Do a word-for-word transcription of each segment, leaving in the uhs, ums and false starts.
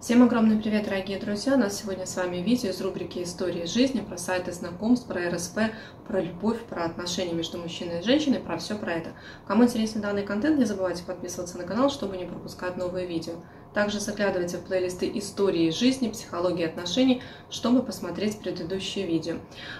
Всем огромный привет, дорогие друзья! У нас сегодня с вами видео из рубрики «Истории жизни» про сайты знакомств, про эр эс пэ, про любовь, про отношения между мужчиной и женщиной, про все про это. Кому интересен данный контент, не забывайте подписываться на канал, чтобы не пропускать новые видео. Также заглядывайте в плейлисты «Истории жизни», «Психологии отношений», чтобы посмотреть предыдущие видео.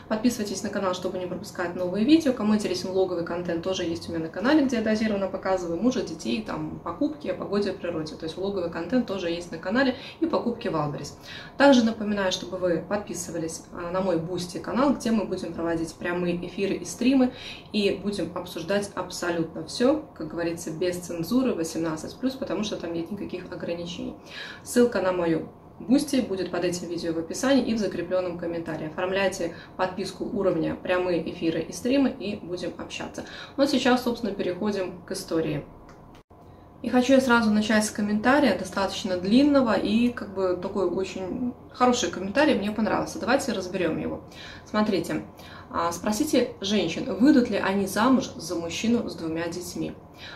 Подписывайтесь на канал, чтобы не пропускать новые видео. Кому интересен влоговый контент, тоже есть у меня на канале, где я дозированно показываю мужа, детей, там, покупки, о погоде и природе. То есть влоговый контент тоже есть на канале и покупки Wildberries. Также напоминаю, чтобы вы подписывались на мой Boosty канал, где мы будем проводить прямые эфиры и стримы и будем обсуждать абсолютно все, как говорится, без цензуры, восемнадцать плюс, потому что там нет никаких ограничений. Ссылка на мою Boosty будет под этим видео в описании и в закрепленном комментарии. Оформляйте подписку уровня прямые эфиры и стримы, и будем общаться. Но сейчас, собственно, переходим к истории. И хочу я сразу начать с комментария, достаточно длинного и как бы такой очень хороший комментарий, мне понравился. Давайте разберем его. Смотрите, спросите женщин, выйдут ли они замуж за мужчину с двумя детьми.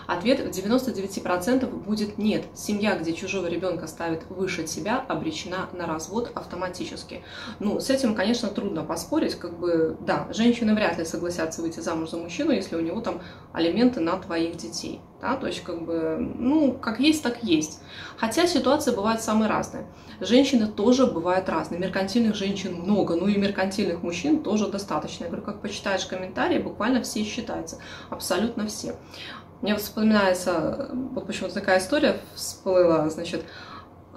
Ответ в девяноста девяти процентах будет «нет». Семья, где чужого ребенка ставит выше себя, обречена на развод автоматически. Ну, с этим, конечно, трудно поспорить. Как бы, да, женщины вряд ли согласятся выйти замуж за мужчину, если у него там алименты на твоих детей. Да? То есть, как бы, ну, как есть, так есть. Хотя ситуации бывают самые разные. Женщины тоже бывают разные. Меркантильных женщин много, ну и меркантильных мужчин тоже достаточно. Я говорю, как почитаешь комментарии, буквально все считаются. Абсолютно все. Мне вспоминается, вот почему-то такая история всплыла, значит,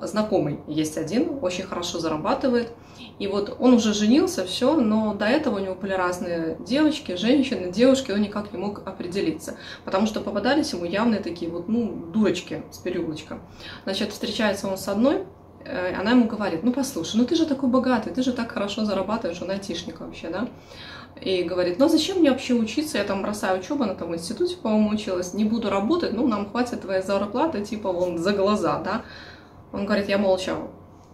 знакомый есть один, очень хорошо зарабатывает, и вот он уже женился, все, но до этого у него были разные девочки, женщины, девушки, он никак не мог определиться, потому что попадались ему явные такие вот, ну, дурочки с переулочка. Значит, встречается он с одной, она ему говорит, ну, послушай, ну ты же такой богатый, ты же так хорошо зарабатываешь, он айтишник вообще, да? И говорит, ну зачем мне вообще учиться, я там бросаю учебу, она там в институте, по-моему, училась, не буду работать, ну нам хватит твоей зарплаты, типа вон за глаза, да. Он говорит, я молча,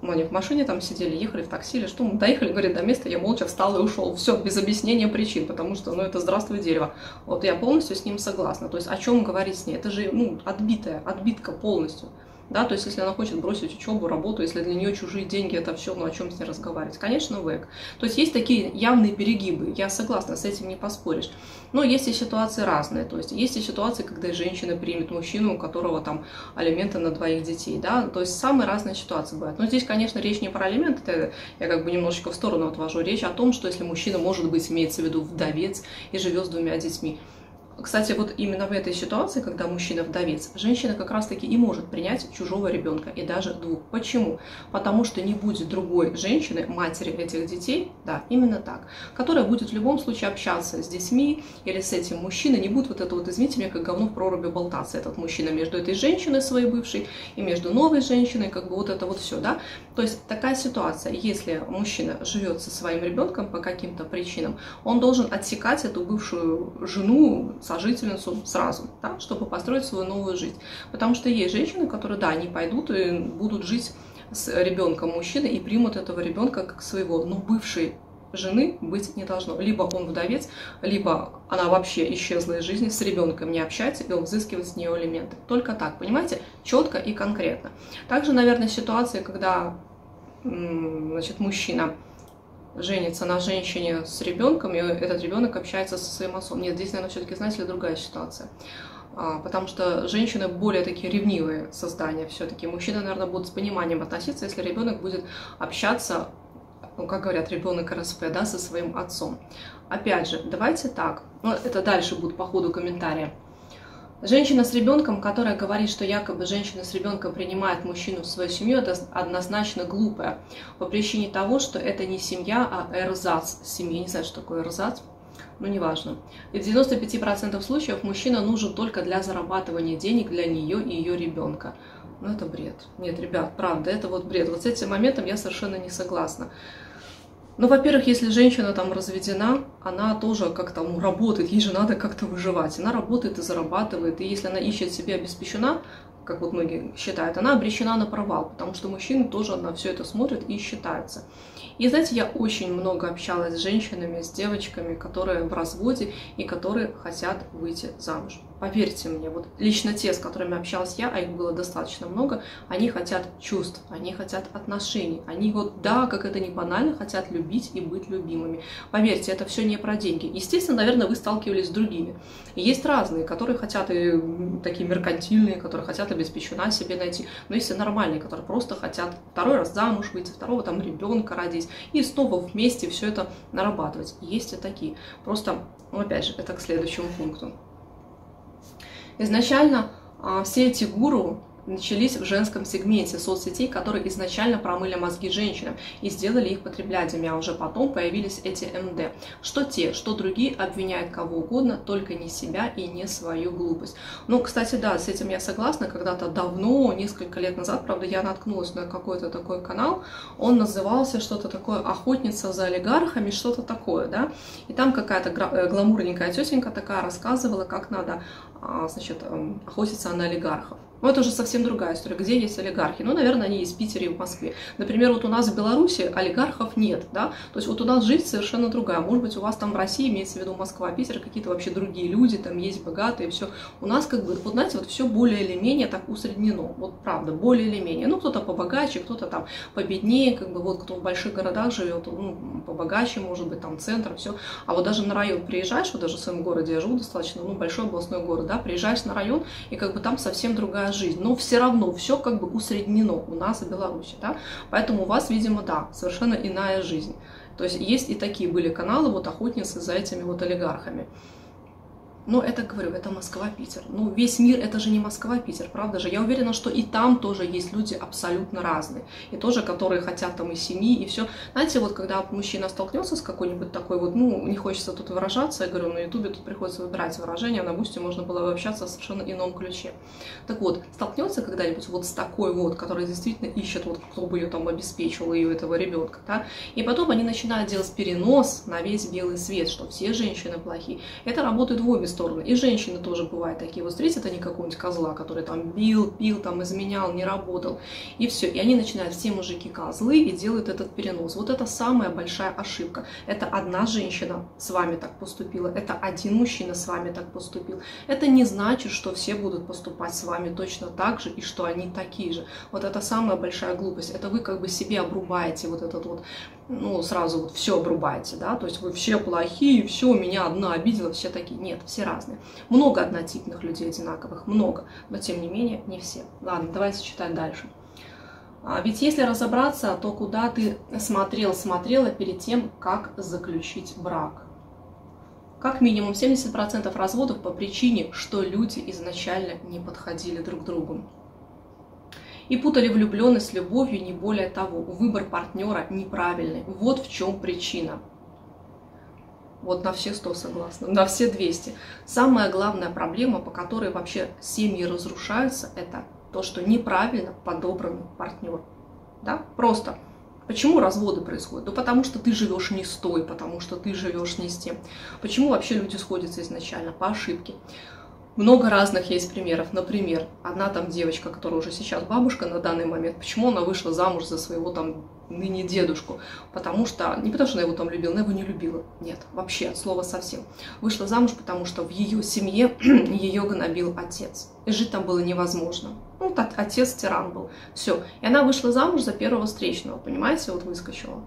ну они в машине там сидели, ехали в такси или что, мы доехали, говорит, до места, я молча встал и ушел, все, без объяснения причин, потому что, ну это здравствуй дерево. Вот я полностью с ним согласна, то есть о чем говорить с ней, это же, ну, отбитая, отбитка полностью. Да, то есть, если она хочет бросить учебу, работу, если для нее чужие деньги, это все, ну о чем с ней разговаривать? Конечно, вэк. То есть, есть такие явные перегибы, я согласна, с этим не поспоришь. Но есть и ситуации разные, то есть, есть и ситуации, когда женщина примет мужчину, у которого там алименты на двоих детей, да, то есть, самые разные ситуации бывают. Но здесь, конечно, речь не про алименты, это я как бы немножечко в сторону отвожу, речь о том, что если мужчина, может быть, имеется в виду вдовец и живет с двумя детьми. Кстати, вот именно в этой ситуации, когда мужчина вдовец, женщина как раз-таки и может принять чужого ребенка, и даже двух. Почему? Потому что не будет другой женщины, матери этих детей, да, именно так, которая будет в любом случае общаться с детьми или с этим мужчиной, не будет вот это вот, извините меня, как говно в проруби болтаться, этот мужчина между этой женщиной своей бывшей и между новой женщиной, как бы вот это вот все, да. То есть такая ситуация, если мужчина живет со своим ребенком по каким-то причинам, он должен отсекать эту бывшую жену, сожительницу сразу, да, чтобы построить свою новую жизнь. Потому что есть женщины, которые, да, они пойдут и будут жить с ребенком мужчины и примут этого ребенка как своего, но бывшей жены быть не должно. Либо он вдовец, либо она вообще исчезла из жизни, с ребенком не общается, и он взыскивает с нее алименты. Только так, понимаете? Четко и конкретно. Также, наверное, ситуация, когда, значит, мужчина женится на женщине с ребенком, и этот ребенок общается со своим отцом. Нет, здесь, наверное, все-таки, знаете ли, другая ситуация. А, потому что женщины более такие ревнивые создания все-таки. Мужчины, наверное, будут с пониманием относиться, если ребенок будет общаться, ну, как говорят, ребенок эр эс пэ, да, со своим отцом. Опять же, давайте так. Ну, это дальше будут по ходу комментарии. Женщина с ребенком, которая говорит, что якобы женщина с ребенком принимает мужчину в свою семью, это однозначно глупая. По причине того, что это не семья, а эрзац семьи. Не знаю, что такое эрзац, но неважно. И в девяноста пяти процентах случаев мужчина нужен только для зарабатывания денег для нее и ее ребенка. Ну это бред. Нет, ребят, правда, это вот бред. Вот с этим моментом я совершенно не согласна. Ну, во-первых, если женщина там разведена, она тоже как-то ну, работает, ей же надо как-то выживать. Она работает и зарабатывает, и если она ищет себе обеспечена, как вот многие считают, она обречена на провал, потому что мужчины тоже на все это смотрят и считаются. И знаете, я очень много общалась с женщинами, с девочками, которые в разводе и которые хотят выйти замуж. Поверьте мне, вот лично те, с которыми общалась я, а их было достаточно много, они хотят чувств, они хотят отношений, они вот, да, как это не банально, хотят любить и быть любимыми. Поверьте, это все не про деньги. Естественно, наверное, вы сталкивались с другими. И есть разные, которые хотят, и такие меркантильные, которые хотят обеспечена себе найти, но есть и нормальные, которые просто хотят второй раз замуж выйти, второго там ребенка родить, и снова вместе все это нарабатывать. Есть и такие. Просто, ну, опять же, это к следующему пункту. Изначально а, все эти гуру начались в женском сегменте соцсетей, которые изначально промыли мозги женщинам и сделали их потребляемыми, а уже потом появились эти МД. Что те, что другие обвиняют кого угодно, только не себя и не свою глупость. Ну, кстати, да, с этим я согласна. Когда-то давно, несколько лет назад, правда, я наткнулась на какой-то такой канал. Он назывался что-то такое «Охотница за олигархами», что-то такое, да. И там какая-то гламурненькая тетенька такая рассказывала, как надо, значит, охотиться на олигархов. Но это уже совсем другая история. Где есть олигархи? Ну, наверное, они есть в Питере и в Москве. Например, вот у нас в Беларуси олигархов нет, да? То есть вот у нас жизнь совершенно другая. Может быть, у вас там в России, имеется в виду Москва, Питер, какие-то вообще другие люди, там есть богатые, все. У нас как бы, вот знаете, вот все более или менее так усреднено. Вот правда, более или менее. Ну, кто-то побогаче, кто-то там победнее, как бы вот кто в больших городах живет, ну, побогаче, может быть, там центр, все. А вот даже на район приезжаешь, вот даже в своем городе я живу достаточно, ну, большой областной город, да, приезжаешь на район, и как бы там совсем другая жизнь, но все равно все как бы усреднено у нас в Беларуси, да, поэтому у вас, видимо, да, совершенно иная жизнь, то есть есть и такие были каналы, вот охотницы за этими вот олигархами. Но это, говорю, это Москва-Питер. Ну, весь мир, это же не Москва-Питер, правда же? Я уверена, что и там тоже есть люди абсолютно разные. И тоже, которые хотят там и семьи, и все. Знаете, вот когда мужчина столкнется с какой-нибудь такой вот, ну, не хочется тут выражаться, я говорю, на ютубе тут приходится выбирать выражение, а на Boosty можно было общаться в совершенно ином ключе. Так вот, столкнется когда-нибудь вот с такой вот, которая действительно ищет, вот, кто бы ее там обеспечил, ее этого ребенка, да? И потом они начинают делать перенос на весь белый свет, что все женщины плохие. Это работает в обе стороны. И женщины тоже бывают такие. Вот встретят они какого-нибудь козла, который там бил, пил, там изменял, не работал. И все. И они начинают все мужики козлы и делают этот перенос. Вот это самая большая ошибка. Это одна женщина с вами так поступила. Это один мужчина с вами так поступил. Это не значит, что все будут поступать с вами точно так же и что они такие же. Вот это самая большая глупость. Это вы как бы себе обрубаете вот этот вот, ну, сразу вот все обрубаете, да, то есть вы все плохие, все, меня одна обидела, все такие. Нет, все разные. Много однотипных людей одинаковых, много, но тем не менее не все. Ладно, давайте читать дальше. А ведь если разобраться, то куда ты смотрел, смотрела перед тем, как заключить брак? Как минимум семьдесят процентов разводов по причине, что люди изначально не подходили друг к другу. И путали влюбленность с любовью, не более того. Выбор партнера неправильный. Вот в чем причина. Вот на все сто согласна, на все двести. Самая главная проблема, по которой вообще семьи разрушаются, это то, что неправильно подобран партнер. Да? Просто. Почему разводы происходят? Ну, потому что ты живешь не с той, потому что ты живешь не с тем. Почему вообще люди сходятся изначально? По ошибке. Много разных есть примеров. Например, одна там девочка, которая уже сейчас бабушка на данный момент, почему она вышла замуж за своего там ныне дедушку? Потому что, не потому что она его там любила, она его не любила. Нет, вообще, от слова совсем. Вышла замуж, потому что в ее семье ее гнобил отец. И жить там было невозможно. Ну, так, отец тиран был. Все. И она вышла замуж за первого встречного, понимаете, вот выскочила.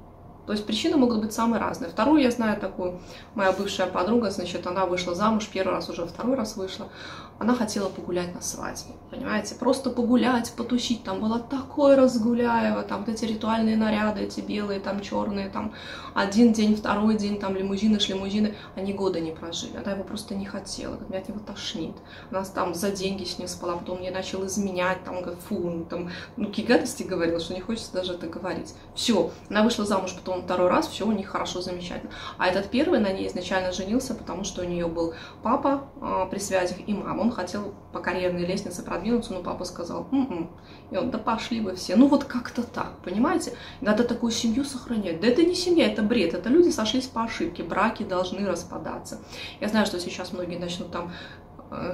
То есть причины могут быть самые разные. Вторую я знаю такую, моя бывшая подруга, значит, она вышла замуж, первый раз уже второй раз вышла. Она хотела погулять на свадьбе, понимаете, просто погулять, потусить. Там была такой разгуляева, там вот эти ритуальные наряды, эти белые, там черные, там один день, второй день, там лимузины, шлимузины. Они года не прожили, она его просто не хотела, меня от него тошнит. Она там за деньги с ним спала, потом мне начал изменять, там, фу, там, ну, гадости говорила, что не хочется даже это говорить. Все, она вышла замуж, потом второй раз, все у них хорошо, замечательно. А этот первый на ней изначально женился, потому что у нее был папа э, при связях и мама. Он хотел по карьерной лестнице продвинуться, но папа сказал, м-м". И он, да пошли вы все. Ну вот как-то так, понимаете? Надо такую семью сохранять. Да это не семья, это бред, это люди сошлись по ошибке, браки должны распадаться. Я знаю, что сейчас многие начнут там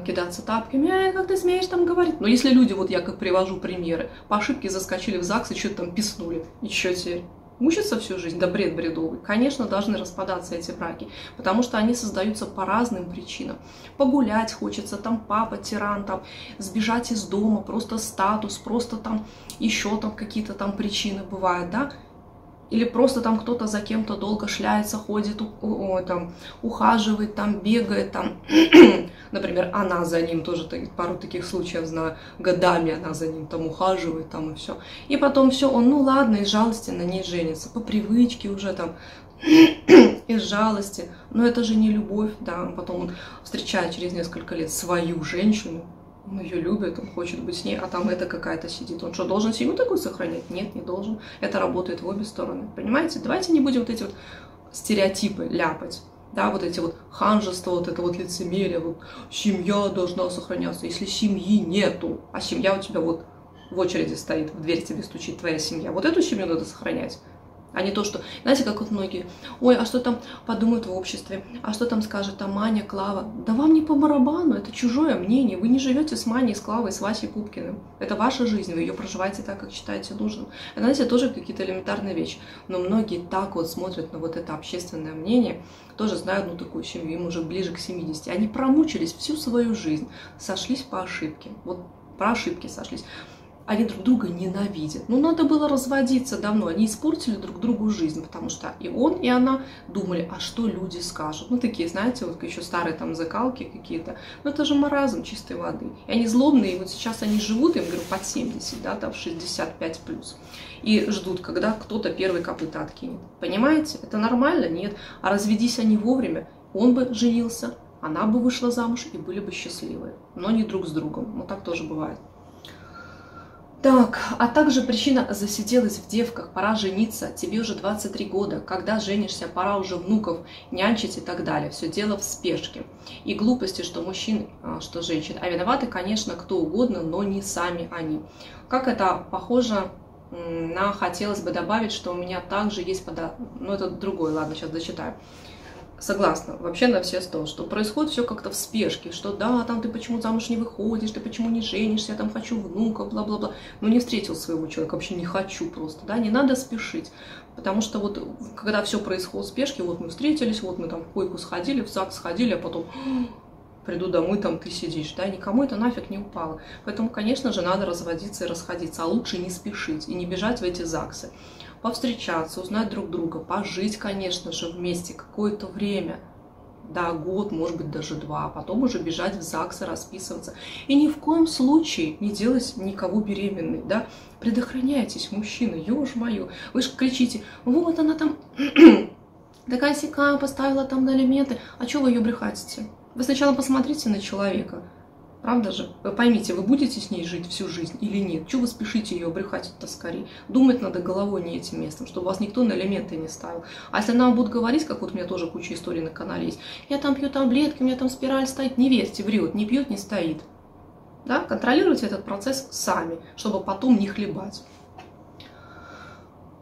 кидаться тапками, э, как ты смеешь там говорить? Но если люди, вот я как привожу примеры, по ошибке заскочили в ЗАГС и что-то там писнули, и что теперь? мучиться всю жизнь, да бред бредовый, конечно, должны распадаться эти браки, потому что они создаются по разным причинам. Погулять хочется, там папа тиран, там сбежать из дома, просто статус, просто там еще там какие-то там причины бывают, да? Или просто там кто-то за кем-то долго шляется, ходит, там, ухаживает, там, бегает, там, например, она за ним, тоже пару таких случаев знаю, годами она за ним там ухаживает, там, и все. И потом все, он, ну ладно, из жалости на ней женится, по привычке уже там, из жалости, но это же не любовь, да, потом он встречает через несколько лет свою женщину, он ее любит, он хочет быть с ней, а там это какая-то сидит. Он что, должен семью такую сохранять? Нет, не должен. Это работает в обе стороны. Понимаете? Давайте не будем вот эти вот стереотипы ляпать. Да, вот эти вот ханжество, вот это вот лицемерие. Вот, семья должна сохраняться, если семьи нету. А семья у тебя вот в очереди стоит, в дверь тебе стучит твоя семья. Вот эту семью надо сохранять. А не то, что, знаете, как вот многие, ой, а что там подумают в обществе, а что там скажет там Маня, Клава. Да вам не по барабану, это чужое мнение, вы не живете с Маней, с Клавой, с Васей Пупкиным. Это ваша жизнь, вы ее проживаете так, как считаете нужным. Это, знаете, тоже какие-то элементарные вещи. Но многие так вот смотрят на вот это общественное мнение, тоже знают, ну, такую семью, им уже ближе к семидесяти. Они промучились всю свою жизнь, сошлись по ошибке, вот про ошибки сошлись. Они друг друга ненавидят. Ну, надо было разводиться давно. Они испортили друг другу жизнь, потому что и он, и она думали, а что люди скажут. Ну, такие, знаете, вот еще старые там закалки какие-то. Ну, это же маразм чистой воды. И они злобные, и вот сейчас они живут, я им говорю, под семьдесят, да, там шестьдесят пять плюс. И ждут, когда кто-то первый копыта откинет. Понимаете? Это нормально? Нет. А разведись они вовремя, он бы женился, она бы вышла замуж и были бы счастливы. Но не друг с другом. Ну, так тоже бывает. Так, а также причина засиделась в девках, пора жениться, тебе уже двадцать три года, когда женишься, пора уже внуков нянчить и так далее. Все дело в спешке и глупости, что мужчин, что женщин. А виноваты, конечно, кто угодно, но не сами они. Как это похоже на, хотелось бы добавить, что у меня также есть подо... Ну, это другой, ладно, сейчас дочитаю. Согласна, вообще на все сто, что происходит все как-то в спешке, что да, там ты почему замуж не выходишь, ты почему не женишься, я там хочу внука, бла-бла-бла. Но не встретил своего человека, вообще не хочу просто, да, не надо спешить. Потому что вот когда все происходит в спешке, вот мы встретились, вот мы там в койку сходили, в ЗАГС сходили, а потом приду домой, там ты сидишь, да, никому это нафиг не упало. Поэтому, конечно же, надо разводиться и расходиться, а лучше не спешить и не бежать в эти ЗАГСы. Повстречаться, узнать друг друга, пожить, конечно же, вместе какое-то время, да, год, может быть, даже два, а потом уже бежать в ЗАГС, расписываться. И ни в коем случае не делать никого беременной, да, предохраняйтесь, мужчина, ё-моё, вы же кричите, вот она там такая-сякая поставила там на элементы, а чего вы ее брехатите? Вы сначала посмотрите на человека. Правда же? Вы поймите, вы будете с ней жить всю жизнь или нет? Чего вы спешите ее обрехать-то скорее? Думать надо головой, не этим местом, чтобы вас никто на элементы не ставил. А если она вам будет говорить, как вот у меня тоже куча историй на канале есть, я там пью таблетки, у меня там спираль стоит, не верьте, врет, не пьет, не стоит. Да? Контролируйте этот процесс сами, чтобы потом не хлебать.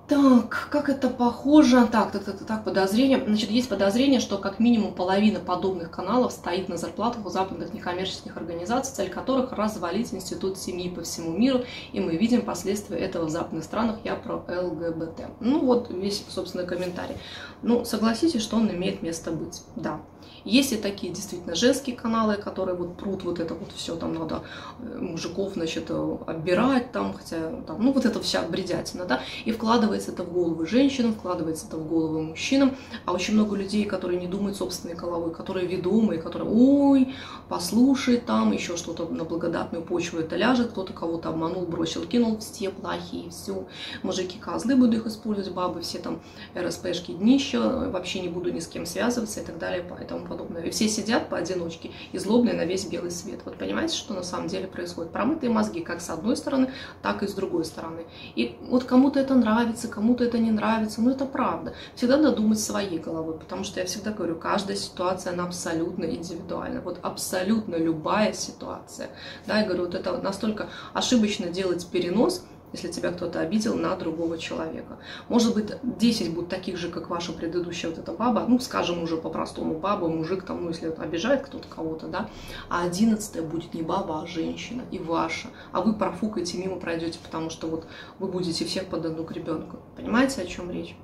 Так, как это похоже? Так, так, так, так, подозрение. Значит, есть подозрение, что как минимум половина подобных каналов стоит на зарплатах у западных некоммерческих организаций, цель которых развалить институт семьи по всему миру, и мы видим последствия этого в западных странах. Я про ЛГБТ. Ну вот весь, собственно, комментарий. Ну, согласитесь, что он имеет место быть, да. Есть и такие действительно женские каналы, которые вот прут вот это вот все, там надо мужиков, значит, оббирать там, хотя там, ну вот это вся бредятина, да, и вкладывается это в головы женщинам, вкладывается это в головы мужчинам, а очень много людей, которые не думают собственной головой, которые ведомые, которые, ой, послушай, там еще что-то на благодатную почву это ляжет, кто-то кого-то обманул, бросил, кинул, все плохие, все, мужики козлы, буду их использовать, бабы, все там эр эс пэ-шки днища, вообще не буду ни с кем связываться и так далее, поэтому подобное. И все сидят поодиночке и злобные на весь белый свет. Вот понимаете, что на самом деле происходит? Промытые мозги как с одной стороны, так и с другой стороны. И вот кому-то это нравится, кому-то это не нравится, но это правда. Всегда надо думать своей головой, потому что я всегда говорю, каждая ситуация, она абсолютно индивидуальна. Вот абсолютно любая ситуация. Да, я говорю, вот это настолько ошибочно делать перенос если тебя кто-то обидел, на другого человека. Может быть, десять будут таких же, как ваша предыдущая вот эта баба, ну, скажем уже по-простому, баба, мужик, там, ну, если обижает кто-то кого-то, да, а одиннадцатая будет не баба, а женщина, и ваша, а вы профукаете, мимо пройдете, потому что вот вы будете всех под одну гребенку. Понимаете, о чем речь?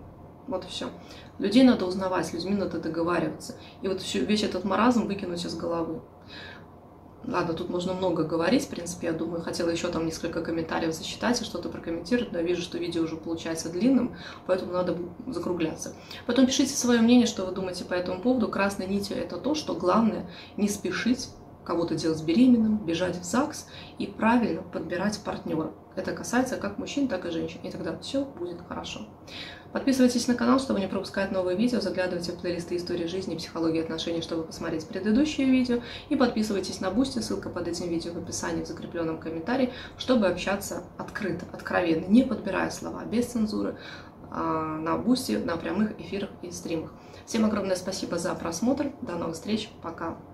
Вот и все. Людей надо узнавать, с людьми надо договариваться, и вот всю, весь этот маразм выкинуть из головы. Ладно, тут можно много говорить, в принципе, я думаю, хотела еще там несколько комментариев зачитать и что-то прокомментировать, но я вижу, что видео уже получается длинным, поэтому надо закругляться. Потом пишите свое мнение, что вы думаете по этому поводу. Красной нитью это то, что главное не спешить кого-то делать беременным, бежать в ЗАГС и правильно подбирать партнера. Это касается как мужчин, так и женщин, и тогда все будет хорошо. Подписывайтесь на канал, чтобы не пропускать новые видео, заглядывайте в плейлисты истории жизни и психологии отношений, чтобы посмотреть предыдущие видео, и подписывайтесь на Boosty, ссылка под этим видео в описании, в закрепленном комментарии, чтобы общаться открыто, откровенно, не подбирая слова, без цензуры, на Boosty, на прямых эфирах и стримах. Всем огромное спасибо за просмотр, до новых встреч, пока!